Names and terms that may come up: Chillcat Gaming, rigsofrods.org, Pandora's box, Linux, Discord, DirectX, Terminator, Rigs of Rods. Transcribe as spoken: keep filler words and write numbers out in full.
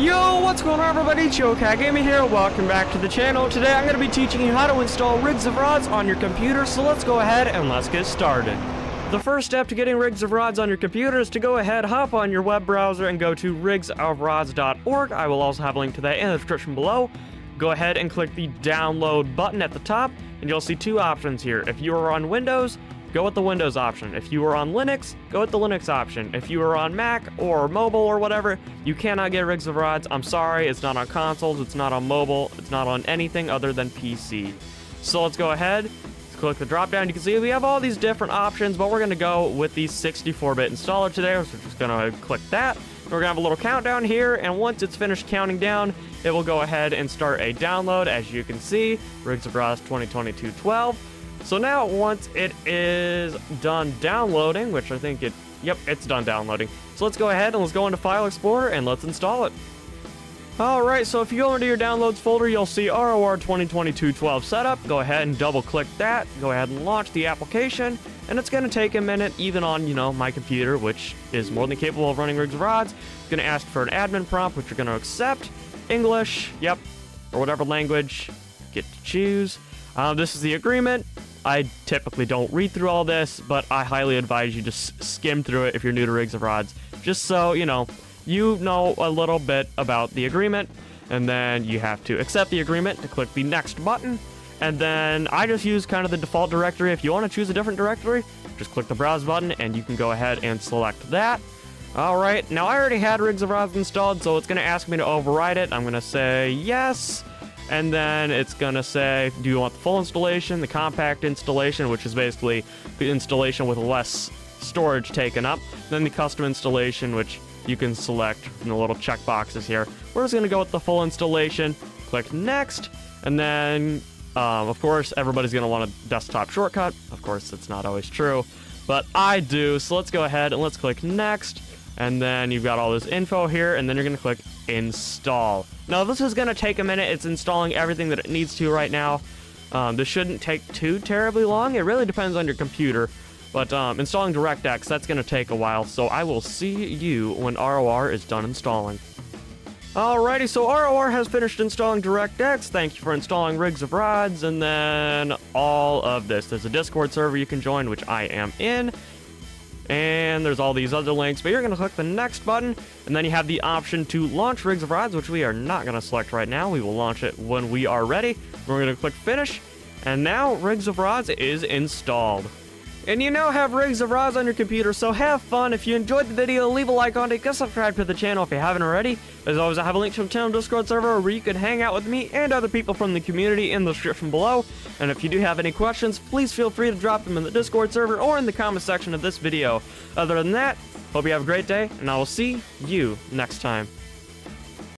Yo, what's going on everybody, Chillcat Gaming here, welcome back to the channel. Today I'm going to be teaching you how to install Rigs of Rods on your computer, so let's go ahead and let's get started. The first step to getting Rigs of Rods on your computer is to go ahead, hop on your web browser and go to rigs of rods dot org. I will also have a link to that in the description below. Go ahead and click the download button at the top, and you'll see two options here. If you are on Windows, go with the Windows option. If you are on Linux, go with the Linux option. If you are on Mac or mobile or whatever, you cannot get Rigs of Rods. I'm sorry, it's not on consoles, it's not on mobile, it's not on anything other than P C. So let's go ahead, let's click the drop down. You can see we have all these different options, but we're gonna go with the sixty-four bit installer today, so we're just gonna click that. We're gonna have a little countdown here, and once it's finished counting down, it will go ahead and start a download. As you can see, Rigs of Rods twenty twenty-two twelve. So now, once it is done downloading, which I think it, yep, it's done downloading. So let's go ahead and let's go into File Explorer and let's install it. All right, so if you go into your downloads folder, you'll see R O R twenty twenty-two twelve setup. Go ahead and double click that. Go ahead and launch the application. And it's gonna take a minute, even on, you know, my computer, which is more than capable of running Rigs of Rods. It's gonna ask for an admin prompt, which you're gonna accept. English, yep, or whatever language, get to choose. Um, this is the agreement. I typically don't read through all this, but I highly advise you just skim through it if you're new to Rigs of Rods, just so, you know, you know a little bit about the agreement, and then you have to accept the agreement to click the next button, and then I just use kind of the default directory. If you want to choose a different directory, just click the browse button, and you can go ahead and select that. All right, now I already had Rigs of Rods installed, so it's going to ask me to override it. I'm going to say yes. And then it's gonna say, do you want the full installation, the compact installation, which is basically the installation with less storage taken up, then the custom installation, which you can select from the little check boxes here. We're just gonna go with the full installation, click next, and then, um, of course, everybody's gonna want a desktop shortcut. Of course, it's not always true, but I do, so let's go ahead and let's click next. And then you've got all this info here, and then you're gonna click install. Now this is gonna take a minute. It's installing everything that it needs to right now. Um, this shouldn't take too terribly long. It really depends on your computer, but um, installing DirectX, that's gonna take a while. So I will see you when R O R is done installing. Alrighty, so R O R has finished installing DirectX. Thank you for installing Rigs of Rods, and then all of this. There's a Discord server you can join, which I am in. And there's all these other links, but you're going to click the next button, and then you have the option to launch Rigs of Rods, which we are not going to select right now. We will launch it when we are ready. We're going to click finish, and now Rigs of Rods is installed. And you now have Rigs of Rods on your computer, so have fun. If you enjoyed the video, leave a like on it, get subscribed to the channel if you haven't already. As always, I have a link to the channel Discord server where you can hang out with me and other people from the community in the description below. And if you do have any questions, please feel free to drop them in the Discord server or in the comment section of this video. Other than that, hope you have a great day, and I will see you next time.